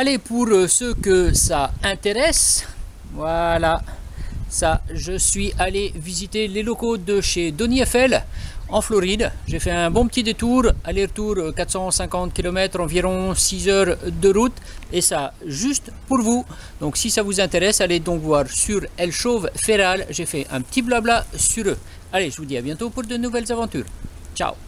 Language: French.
Allez, pour ceux que ça intéresse, voilà, ça, je suis allé visiter les locaux de chez DonnyFL en Floride. J'ai fait un bon petit détour, aller-retour 450 km, environ 6 heures de route, et ça juste pour vous. Donc si ça vous intéresse, allez donc voir sur El Shov Feral, j'ai fait un petit blabla sur eux. Allez, je vous dis à bientôt pour de nouvelles aventures. Ciao.